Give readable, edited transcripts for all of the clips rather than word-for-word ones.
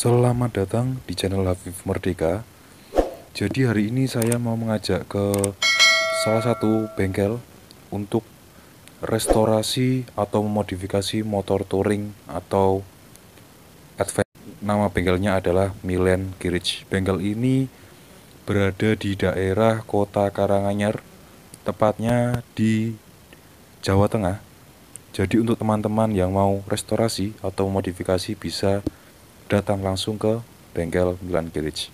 Selamat datang di channel Hafif Merdeka. Jadi hari ini saya mau mengajak ke salah satu bengkel untuk restorasi atau memodifikasi motor touring atau adventure. Nama bengkelnya adalah Millen Garage. Bengkel ini berada di daerah kota Karanganyar, tepatnya di Jawa Tengah. Jadi untuk teman-teman yang mau restorasi atau modifikasi bisa datang langsung ke bengkel Millen Garage.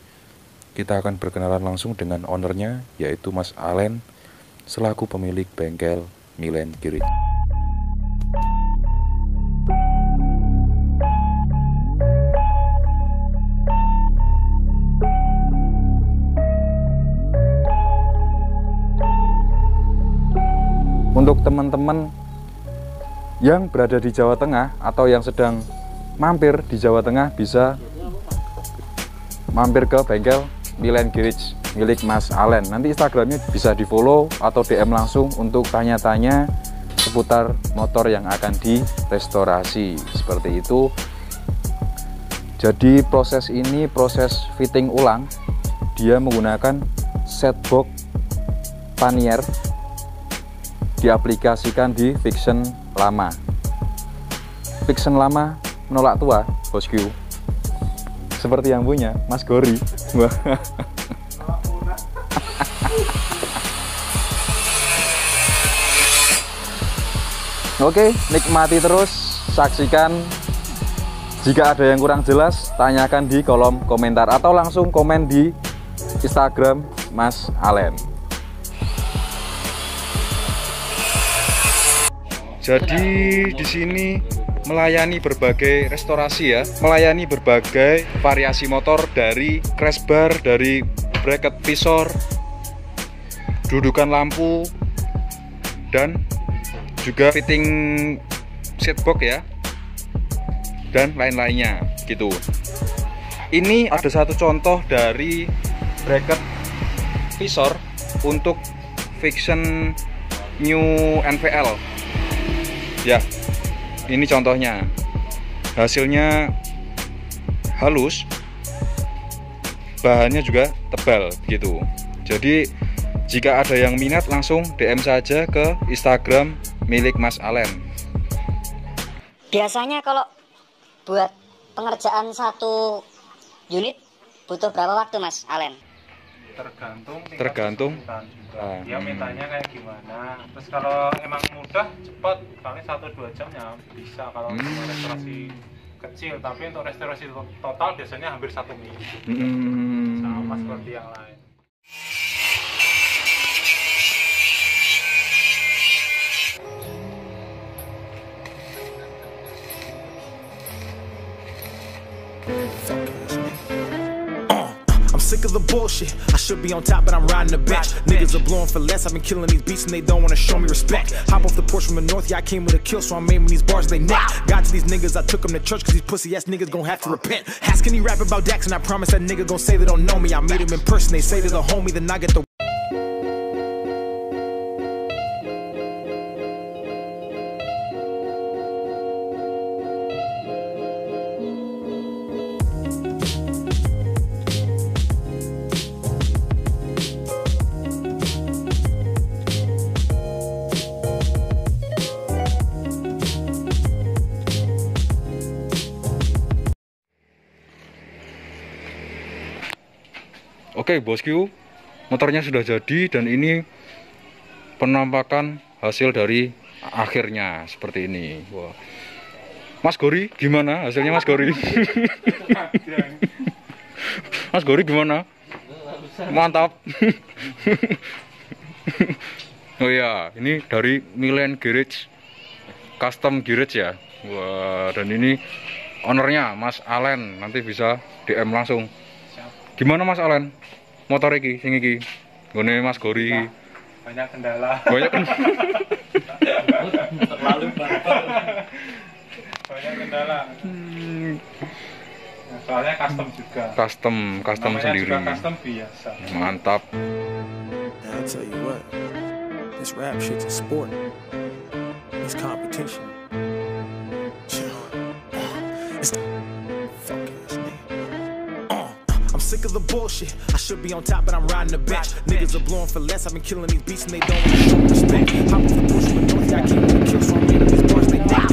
Kita akan berkenalan langsung dengan ownernya, yaitu Mas Allen, selaku pemilik bengkel Millen Garage. Untuk teman-teman yang berada di Jawa Tengah atau yang sedang mampir di Jawa Tengah, bisa mampir ke bengkel Millen Garage milik Mas Allen. Nanti Instagramnya bisa di follow atau DM langsung untuk tanya-tanya seputar motor yang akan direstorasi, seperti itu. Jadi proses ini proses fitting ulang, dia menggunakan setbox pannier, diaplikasikan di Vixion lama. Vixion lama menolak tua, bosku, seperti yang punya Mas Gori. Oke, nikmati terus, saksikan. Jika ada yang kurang jelas, tanyakan di kolom komentar atau langsung komen di Instagram Mas Allen. Jadi di sini melayani berbagai restorasi ya, melayani berbagai variasi motor, dari crash bar, dari bracket visor, dudukan lampu, dan juga fitting setbox ya, dan lain-lainnya gitu. Ini ada satu contoh dari bracket visor untuk Vixion New NVL ya. Ini contohnya, hasilnya halus, bahannya juga tebal gitu. Jadi jika ada yang minat langsung DM saja ke Instagram milik Mas Allen. Biasanya kalau buat pengerjaan satu unit butuh berapa waktu, Mas Allen? Tergantung dia mintanya kayak gimana. Terus kalau emang mudah cepat, paling 1-2 jam ya bisa. Kalau restorasi kecil, tapi untuk restorasi total biasanya hampir 1 minggu. Sama seperti yang lain. Sick of the bullshit. I should be on top, but I'm riding the bench. Niggas are blowing for less. I've been killing these beats and they don't want to show me respect. Hop off the porch from the north, yeah, I came with a kill, so I'm aiming these bars they neck. Got to these niggas, I took them to church, cause these pussy ass niggas gon' have to repent. Ask any rap about Dax and I promise that nigga gon' say they don't know me. I meet him in person, they say they're the homie, then I get the Oke bosku, motornya sudah jadi dan ini penampakan hasil dari akhirnya seperti ini. Wow. Mas Gori, gimana hasilnya Mas Gori? Mas Gori gimana? Mantap. Oh ya, ini dari Millen Garage, custom garage ya. Wah, wow. Dan ini ownernya Mas Allen, nanti bisa DM langsung. Gimana Mas Allen? Motor iki sing iki. Nggone Mas Gori. Nah, banyak kendala. Banyak kendala. Terlalu banyak kendala. Nah, soalnya custom juga. Custom namanya sendiri. Juga custom biasa. Mantap. I tell you what, this rap shit's a sport. It's competition. It's fucking this nigga. I'm sick of the bullshit. I should be on top, but I'm riding the bench. Niggas are blowing for less. I've been killing these beats and they don't want to show respect. Hop off the bullshit, but don't think I can't kill so many of these bars they die.